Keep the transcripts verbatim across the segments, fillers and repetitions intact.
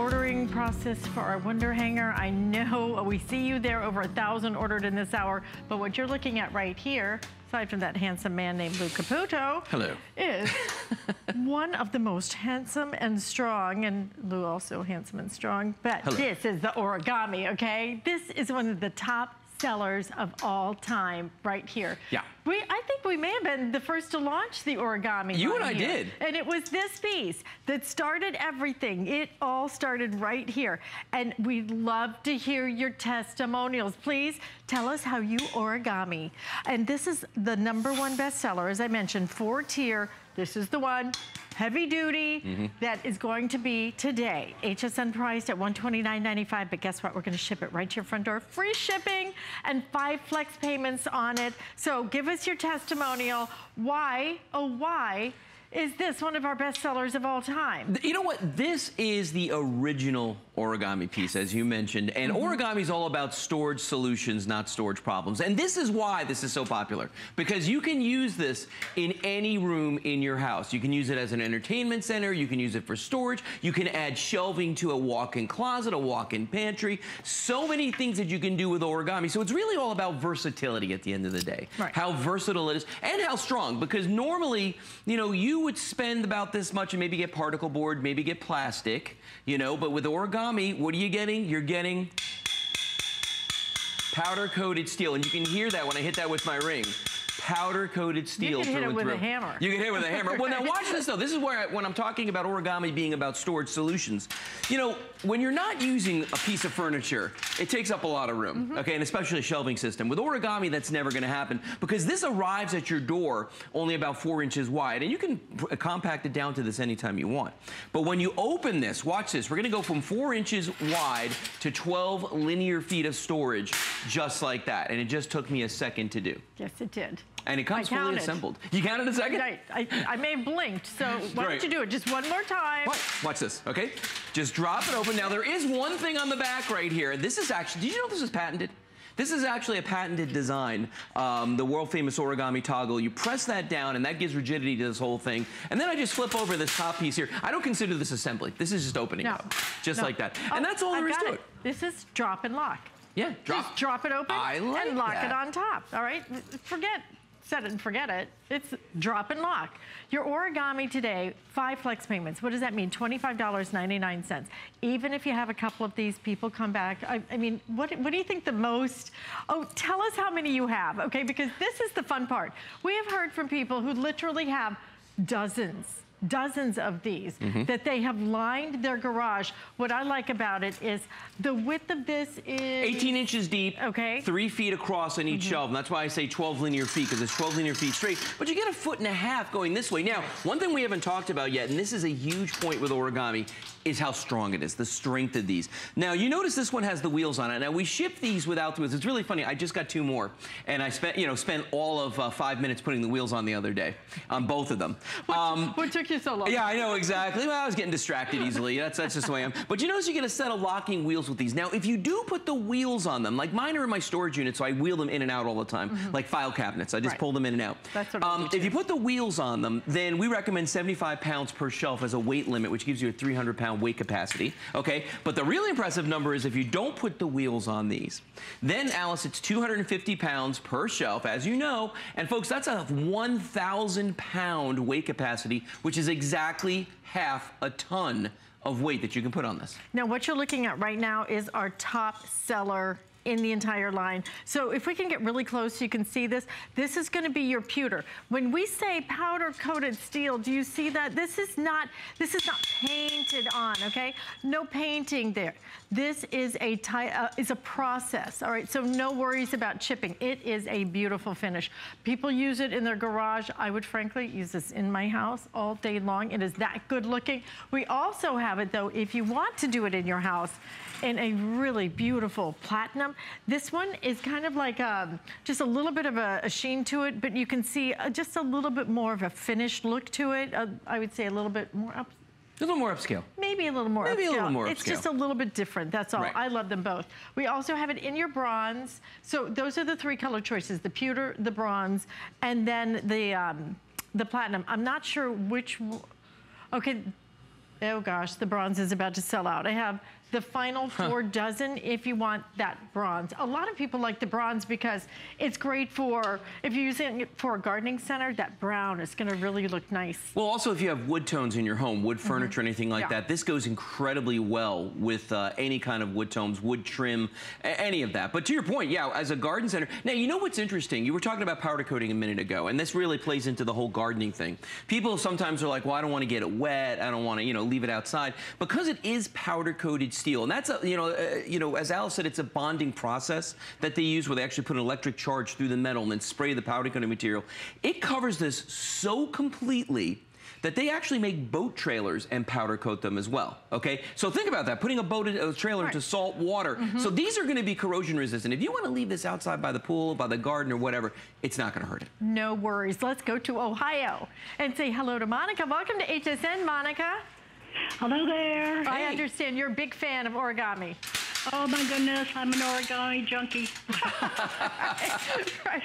Ordering process for our Wonder Hanger. I know we see you there, over a thousand ordered in this hour, but what you're looking at right here, aside from that handsome man named Lou Caputo. Hello. Is one of the most handsome and strong, and Lou also handsome and strong, but hello. This is the Origami, okay? This is one of the top sellers of all time right here. Yeah. We, I think we may have been the first to launch the Origami. You and I here. did. And it was this piece that started everything. It all started right here. And we'd love to hear your testimonials. Please tell us how you origami. And this is the number one bestseller, as I mentioned, four tier. This is the one, heavy duty, mm-hmm. that is going to be today. H S N priced at one twenty-nine ninety-five, but guess what? We're gonna ship it right to your front door. Free shipping and five flex payments on it. So give us your testimonial. Why, oh why, is this one of our best sellers of all time? You know what? This is the original origami piece, as you mentioned. And mm-hmm. origami is all about storage solutions, not storage problems. And this is why this is so popular. Because you can use this in any room in your house. You can use it as an entertainment center. You can use it for storage. You can add shelving to a walk-in closet, a walk-in pantry. So many things that you can do with origami. So it's really all about versatility at the end of the day. Right. How versatile it is and how strong. Because normally, you know, you would spend about this much and maybe get particle board, maybe get plastic, you know, but with origami, what are you getting? You're getting powder-coated steel. And you can hear that when I hit that with my ring. Powder-coated steel. You can hit it with a hammer. You can hit it with a hammer. Well, now watch this, though. This is where, I, when I'm talking about origami being about storage solutions, you know, when you're not using a piece of furniture, it takes up a lot of room, mm-hmm. okay, and especially a shelving system. With origami, that's never going to happen because this arrives at your door only about four inches wide, and you can compact it down to this anytime you want. But when you open this, watch this. We're going to go from four inches wide to twelve linear feet of storage just like that, and it just took me a second to do. Yes, it did. And it comes fully assembled. You counted a second? Right. I, I may have blinked, so why right. don't you do it just one more time? Watch, watch this, okay? Just drop it open. Now, there is one thing on the back right here. This is actually, did you know this is patented? This is actually a patented design, um, the world-famous origami toggle. You press that down, and that gives rigidity to this whole thing. And then I just flip over this top piece here. I don't consider this assembly. This is just opening no. up, just no. like that. Oh, and that's all I've there is to it. it. This is drop and lock. Yeah, drop. Just drop it open I like and lock that. it on top, all right? Forget set it and forget it. It's drop and lock. Your origami today, five flex payments. What does that mean? twenty-five ninety-nine. Even if you have a couple of these, people come back. I, I mean, what, what do you think the most? Oh, tell us how many you have, okay? Because this is the fun part. We have heard from people who literally have dozens, dozens of these, mm-hmm. that they have lined their garage. What I like about it is the width of this is eighteen inches deep, okay, three feet across on each mm-hmm. shelf. And that's why I say twelve linear feet, because it's twelve linear feet straight, but you get a foot and a half going this way. Now, one thing we haven't talked about yet, and this is a huge point with origami, is how strong it is, the strength of these. Now, you notice this one has the wheels on it. Now, we ship these without the wheels. It's really funny. I just got two more, and I spent, you know, spent all of uh, five minutes putting the wheels on the other day on both of them. What, um, what took you so long? Yeah, I know, exactly. Well, I was getting distracted easily. That's, that's just the way I am. But you notice you get a set of locking wheels with these. Now, if you do put the wheels on them, like mine are in my storage unit, so I wheel them in and out all the time, mm-hmm. like file cabinets. I just right. pull them in and out. That's what um, if you put the wheels on them, then we recommend seventy-five pounds per shelf as a weight limit, which gives you a three hundred pound weight capacity, okay? But the really impressive number is if you don't put the wheels on these, then, Alice, it's two hundred fifty pounds per shelf, as you know. And folks, that's a one thousand pound weight capacity, which is exactly half a ton of weight that you can put on this. Now, what you're looking at right now is our top seller in the entire line. So if we can get really close so you can see this, this is gonna be your pewter. When we say powder coated steel, do you see that? This is not, this is not painted on, okay? No painting there. This is a, ty uh, is a process, all right? So no worries about chipping. It is a beautiful finish. People use it in their garage. I would frankly use this in my house all day long. It is that good looking. We also have it though, if you want to do it in your house, in a really beautiful platinum. This one is kind of like um, just a little bit of a, a sheen to it, but you can see uh, just a little bit more of a finished look to it. Uh, I would say a little bit more up. A little more upscale. Maybe a little more Maybe upscale. a little more upscale. It's just a little bit different, that's all. Right. I love them both. We also have it in your bronze. So those are the three color choices, the pewter, the bronze, and then the, um, the platinum. I'm not sure which, okay, Oh gosh, the bronze is about to sell out. I have the final four huh. dozen if you want that bronze. A lot of people like the bronze because it's great for, if you're using it for a gardening center, that brown is gonna really look nice. Well, also if you have wood tones in your home, wood furniture, mm-hmm. anything like yeah. that, this goes incredibly well with uh, any kind of wood tones, wood trim, any of that. But to your point, yeah, as a garden center. Now, you know what's interesting? You were talking about powder coating a minute ago, and this really plays into the whole gardening thing. People sometimes are like, well, I don't wanna get it wet, I don't wanna, you know, leave it outside. Because it is powder coated steel, and that's a, you know, uh, you know, as Al said, it's a bonding process that they use where they actually put an electric charge through the metal and then spray the powder coating material. It covers this so completely that they actually make boat trailers and powder coat them as well, okay? So think about that, putting a boat, a trailer right. into salt water. Mm-hmm. So these are gonna be corrosion resistant. If you wanna leave this outside by the pool, by the garden or whatever, it's not gonna hurt it. No worries. Let's go to Ohio and say hello to Monica. Welcome to H S N, Monica. Hello there. I understand you're a big fan of origami. Oh my goodness, I'm an origami junkie. right, right.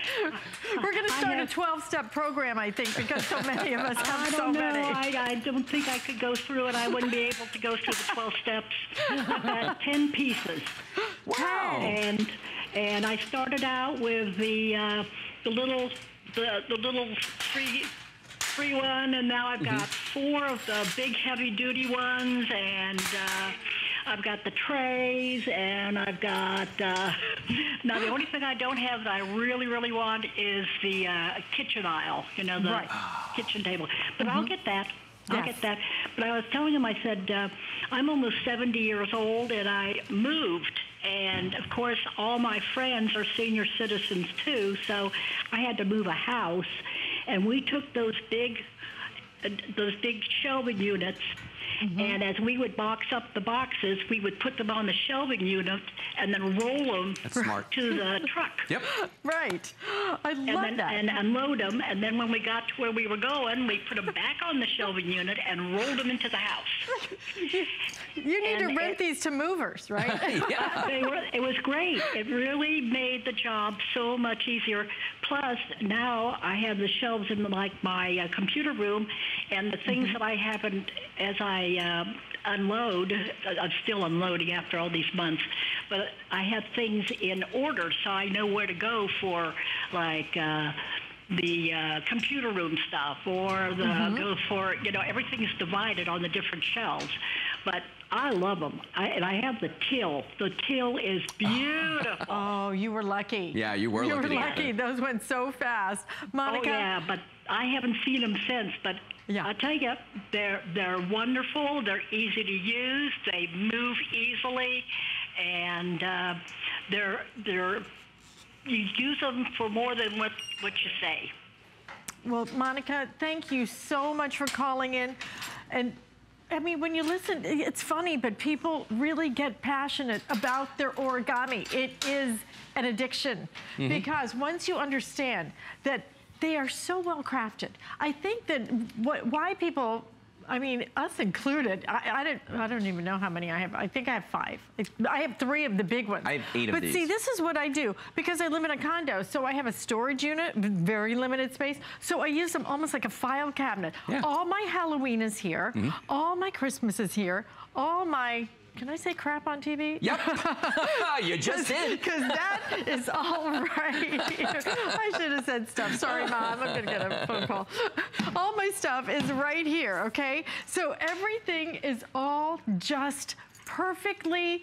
We're going to start have, a twelve-step program, I think, because so many of us have so know. many. I don't know. I don't think I could go through it. I wouldn't be able to go through the twelve steps. I've got ten pieces. Wow. And and I started out with the uh, the little the the little three. Free one, and now I've got mm-hmm. four of the big heavy-duty ones, and uh, I've got the trays, and I've got, uh, now the only thing I don't have that I really, really want is the uh, kitchen aisle, you know, the right. kitchen table, but mm-hmm. I'll get that. Yes. I'll get that. But I was telling him, I said, uh, I'm almost seventy years old, and I moved. And, of course, all my friends are senior citizens, too, so I had to move a house. And we took those big, uh, those big shelving units, mm-hmm. and as we would box up the boxes, we would put them on the shelving unit and then roll them That's smart. to the truck. Yep. Right. I love and then, that. And unload them, and then when we got to where we were going, we put them back on the shelving unit and rolled them into the house. you, you need and to rent it, these to movers, right? yeah. They were, it was great. It really made the job so much easier. Plus, now I have the shelves in like my uh, computer room, and the things mm-hmm. that I haven't, as I I uh, unload, I'm still unloading after all these months, but I have things in order so I know where to go for like uh, the uh, computer room stuff or the mm-hmm. go for, you know, everything's divided on the different shelves. But I love them, I, and I have the till. The till is beautiful. Oh, you were lucky. Yeah, you were you lucky. You were lucky, those went so fast. Monica? Oh yeah, but I haven't seen them since, but yeah. I tell you, they're, they're wonderful, they're easy to use, they move easily, and uh, they're, they're, you use them for more than what, what you say. Well, Monica, thank you so much for calling in. And I mean, when you listen, it's funny, but people really get passionate about their origami. It is an addiction, mm-hmm. because once you understand that they are so well crafted. I think that what, why people, I mean, us included, I, I, don't, I don't even know how many I have. I think I have five. I have three of the big ones. I have eight of these. But see, this is what I do. Because I live in a condo, so I have a storage unit, very limited space. So I use them almost like a file cabinet. Yeah. All my Halloween is here. Mm-hmm. All my Christmas is here. All my... Can I say crap on T V? Yep. You just did. Because that is all right. I should have said stuff. Sorry, Mom. I'm going to get a phone call. All my stuff is right here, okay? So everything is all just perfectly...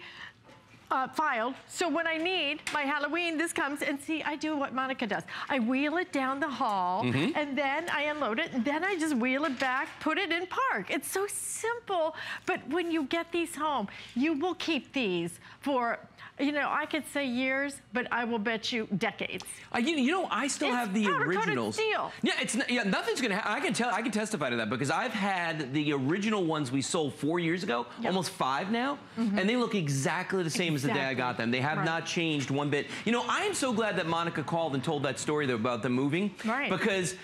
Uh, filed. So when I need my Halloween, this comes, and see, I do what Monica does. I wheel it down the hall, mm-hmm. and then I unload it, and then I just wheel it back, put it in park. It's so simple, but when you get these home, you will keep these for, you know, I could say years, but I will bet you decades. Uh, you, you know, I still it's have the originals. Steel. Yeah, it's yeah, nothing's gonna. Ha I can tell. I can testify to that because I've had the original ones we sold four years ago, yep. almost five now, mm-hmm. and they look exactly the same exactly. as the day I got them. They have right. not changed one bit. You know, I am so glad that Monica called and told that story though about them moving, right? Because.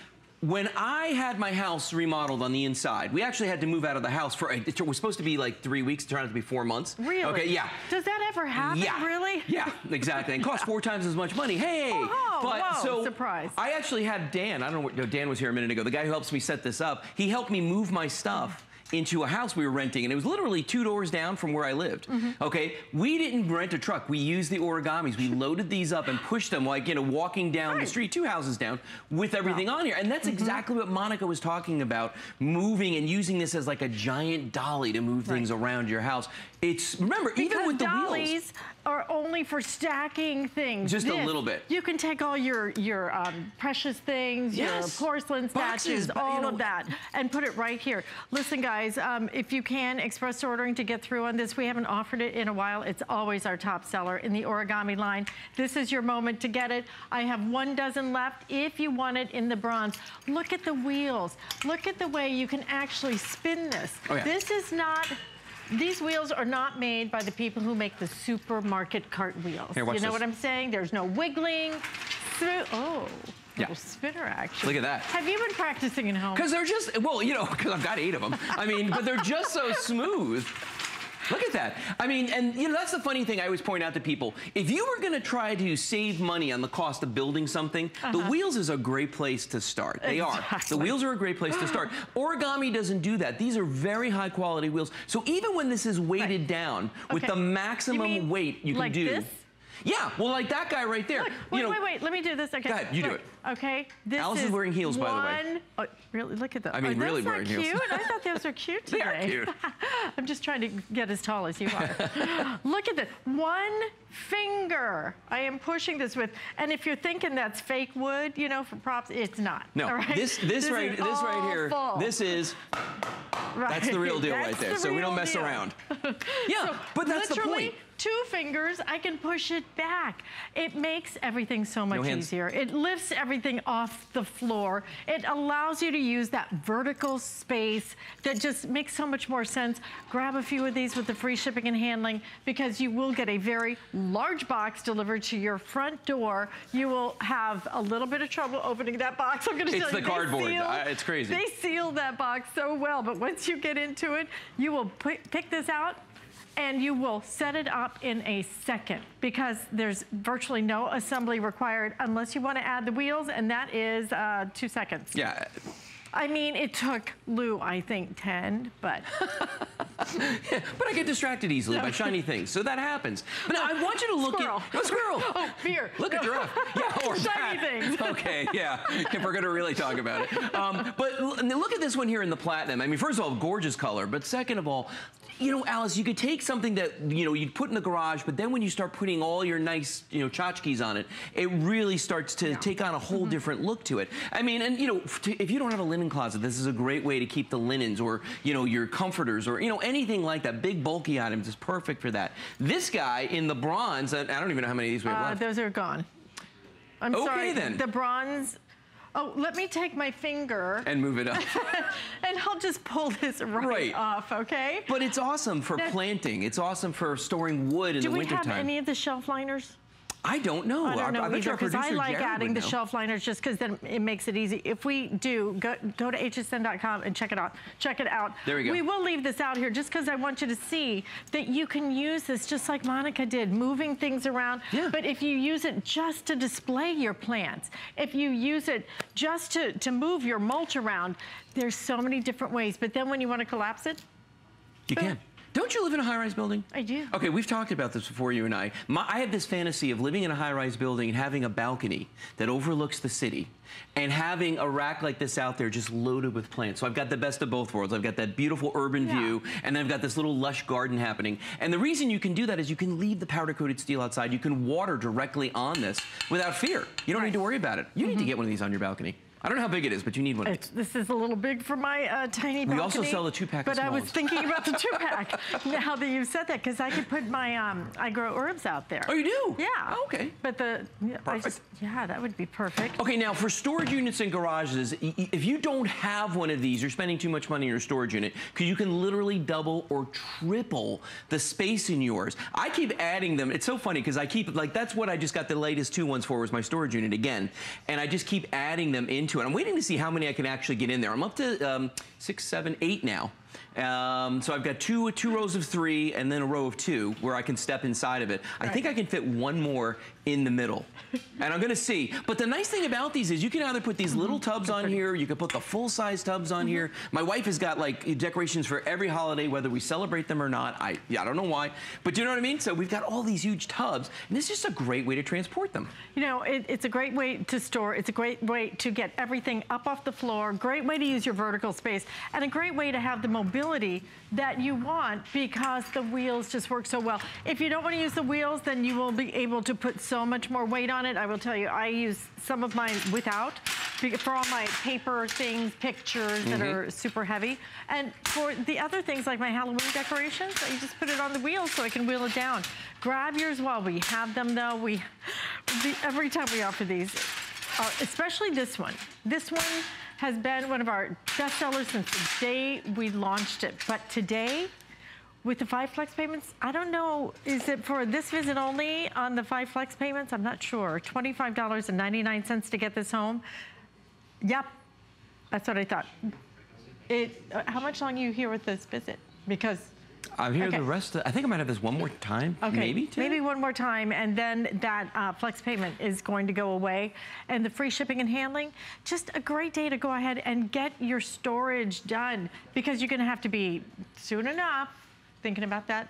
When I had my house remodeled on the inside, we actually had to move out of the house for, it was supposed to be like three weeks, it turned out to be four months. Really? Okay, yeah. Does that ever happen, yeah. really? Yeah, exactly. And it cost four times as much money. Hey! Oh, but, whoa, so surprise. I actually had Dan, I don't know, Dan was here a minute ago, the guy who helps me set this up, he helped me move my stuff. into a house we were renting, and it was literally two doors down from where I lived. Mm-hmm. Okay, we didn't rent a truck. We used the origamis. We loaded these up and pushed them, like, you know, walking down right. the street, two houses down, with everything wow. on here. And that's mm-hmm. exactly what Monica was talking about, moving and using this as like a giant dolly to move right. things around your house. It's, remember, because even with the wheels. Dollies are only for stacking things. Just this, a little bit. You can take all your, your um, precious things, yes. your porcelain boxes, statues, all you know, of that, and put it right here. Listen, guys. Um, if you can, express ordering to get through on this. We haven't offered it in a while. It's always our top seller in the origami line. This is your moment to get it. I have one dozen left if you want it in the bronze. Look at the wheels. Look at the way you can actually spin this. Oh, yeah. This is not... These wheels are not made by the people who make the supermarket cart wheels. Here, watch you know this. What I'm saying? There's no wiggling. Through. Oh... Yeah. Spinner action. Look at that. Have you been practicing at home? Because they're just, well, you know, because I've got eight of them. I mean, but they're just so smooth. Look at that. I mean, and you know, that's the funny thing I always point out to people. If you were gonna try to save money on the cost of building something, uh-huh. the wheels is a great place to start. They exactly. are. The wheels are a great place to start. Origami doesn't do that. These are very high quality wheels. So even when this is weighted right. down with okay. the maximum you mean weight you like can do. This? Yeah, well, like that guy right there. Look, wait, you know, wait, wait, let me do this. Okay. Go ahead, you look, do it. Okay, this Alice is, is wearing heels, one, by the way. Oh, really, look at that. I mean, oh, really wearing cute? heels. I thought those were cute today. They are cute. I'm just trying to get as tall as you are. Look at this, one finger I am pushing this with. And if you're thinking that's fake wood, you know, for props, it's not. No, all right? this, this, this right, this right here, full. This is... Right. That's the real deal that's right there, the so we don't mess deal. Around. Yeah, so but that's the point. Two fingers, I can push it back. It makes everything so much no easier. It lifts everything off the floor. It allows you to use that vertical space that just makes so much more sense. Grab a few of these with the free shipping and handling because you will get a very large box delivered to your front door. You will have a little bit of trouble opening that box. I'm gonna tell you, it's the cardboard, I, it's crazy. They seal that box so well, but once you get into it, you will pick this out, and you will set it up in a second because there's virtually no assembly required unless you want to add the wheels, and that is uh, two seconds. Yeah. I mean, it took Lou, I think, ten, but... yeah, but I get distracted easily no. by shiny things, so that happens. But now, I want you to look squirrel. at... No, squirrel! Oh, beer. Look no. at giraffe. Yeah, or shiny bat. things. Okay, yeah, if we're gonna really talk about it. Um, but look at this one here in the platinum. I mean, first of all, gorgeous color, but second of all, you know, Alice, you could take something that, you know, you'd put in the garage, but then when you start putting all your nice, you know, tchotchkes on it, it really starts to yeah. take on a whole mm-hmm. different look to it. I mean, and, you know, if you don't have a linen closet, this is a great way to keep the linens or, you know, your comforters or, you know, anything like that. Big, bulky items is perfect for that. This guy in the bronze, I don't even know how many of these we have uh, left. Those are gone. I'm okay, sorry. Then. The bronze... Oh, let me take my finger. And move it up. and I'll just pull this right, right off, okay? But it's awesome for now, planting. It's awesome for storing wood in the wintertime. Do we have time. any of the shelf liners? I don't know. I don't know I, either, because I like Jared adding the shelf liners just because then it makes it easy. If we do, go, go to H S N dot com and check it out. Check it out. There we go. We will leave this out here just because I want you to see that you can use this just like Monica did, moving things around. Yeah. But if you use it just to display your plants, if you use it just to, to move your mulch around, there's so many different ways. But then when you want to collapse it, you boom. can. Don't you live in a high-rise building? I do. Okay, we've talked about this before, you and I. My, I have this fantasy of living in a high-rise building and having a balcony that overlooks the city and having a rack like this out there just loaded with plants. So I've got the best of both worlds. I've got that beautiful urban yeah. view, and then I've got this little lush garden happening. And the reason you can do that is you can leave the powder-coated steel outside. You can water directly on this without fear. You don't right. need to worry about it. You mm-hmm. need to get one of these on your balcony. I don't know how big it is, but you need one of these. This is a little big for my uh, tiny balcony. We also sell the two-pack But I was thinking about the two-pack now that you've said that, because I could put my, um, I grow herbs out there. Oh, you do? Yeah. Oh, okay. But the, yeah, I just, yeah, that would be perfect. Okay, now for storage units and garages, if you don't have one of these, you're spending too much money on your storage unit, because you can literally double or triple the space in yours. I keep adding them. It's so funny, because I keep, like, that's what I just got the latest two ones for, was my storage unit again. And I just keep adding them into it. I'm waiting to see how many I can actually get in there. I'm up to um, six, seven, eight now. Um, so I've got two two rows of three and then a row of two where I can step inside of it. Right. I think I can fit one more in the middle. And I'm gonna see. But the nice thing about these is you can either put these little tubs on here, you can put the full-size tubs on mm-hmm. here. My wife has got like decorations for every holiday, whether we celebrate them or not. I, yeah, I don't know why, but do you know what I mean? So we've got all these huge tubs, and this is just a great way to transport them. You know, it, it's a great way to store, it's a great way to get everything up off the floor, great way to use your vertical space, and a great way to have the mobility that you want because the wheels just work so well. If you don't want to use the wheels, then you will be able to put so much more weight on it. I will tell you, I use some of mine without for all my paper things, pictures that mm-hmm. are super heavy. And for the other things like my Halloween decorations, I just put it on the wheels so I can wheel it down. Grab yours while we have them though. We, every time we offer these, uh, especially this one. This one has been one of our best sellers since the day we launched it. But today, with the five flex payments, I don't know, is it for this visit only on the five flex payments? I'm not sure. twenty-five ninety-nine to get this home. Yep, that's what I thought. It. Uh, how much longer are you here with this visit? Because I'm here okay. the rest of, I think I might have this one more time, okay. maybe today? Maybe one more time, and then that uh, flex payment is going to go away. And the free shipping and handling, just a great day to go ahead and get your storage done, because you're gonna have to be, soon enough, thinking about that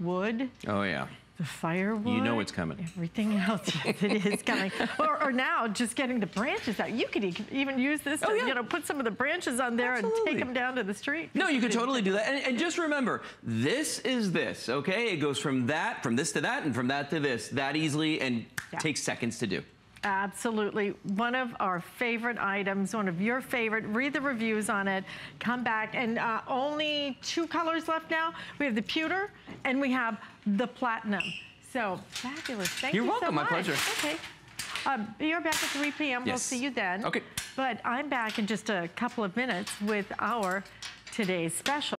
wood. Oh yeah. The firewood. You know it's coming. Everything else, yes, it is coming. or, or now, just getting the branches out. You could even use this to, oh, yeah. you know, put some of the branches on there Absolutely. and take them down to the street. No, you could totally do that. And, and just remember, this is this, okay? It goes from that, from this to that, and from that to this, that easily, and yeah. takes seconds to do. Absolutely. One of our favorite items, one of your favorite. Read the reviews on it. Come back. And uh, only two colors left now. We have the pewter and we have the platinum. So fabulous. Thank You're you welcome. so much. You're welcome. My pleasure. Okay. Um, you're back at three P M Yes. We'll see you then. Okay. But I'm back in just a couple of minutes with our today's special.